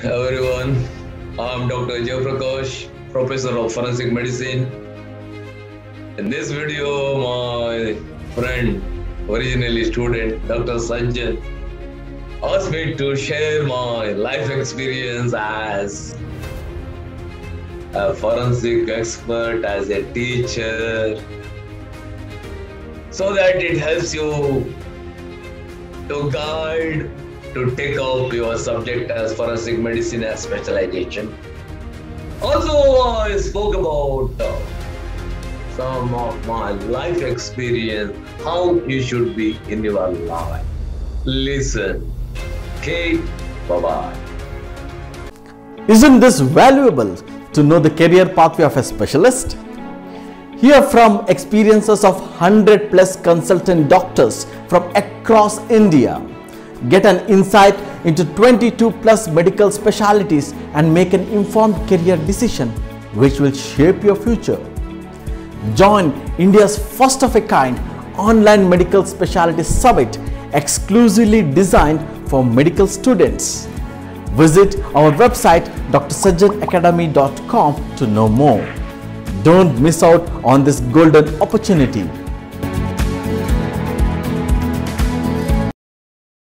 Hello everyone, I am Dr. Jayaprakash, Professor of Forensic Medicine. In this video, my friend, originally student, Dr. Sanjay, asked me to share my life experience as a forensic expert, as a teacher, so that it helps you to guide, to take up your subject as forensic medicine as specialization. Also, I spoke about some of my life experience, how you should be in your life. Listen. Okay, bye-bye. Isn't this valuable to know the career pathway of a specialist? Hear from experiences of 100 plus consultant doctors from across India. Get an insight into 22 plus medical specialties and make an informed career decision which will shape your future. Join India's first of a kind online medical specialty summit exclusively designed for medical students. Visit our website drsajjanacademy.com to know more. Don't miss out on this golden opportunity.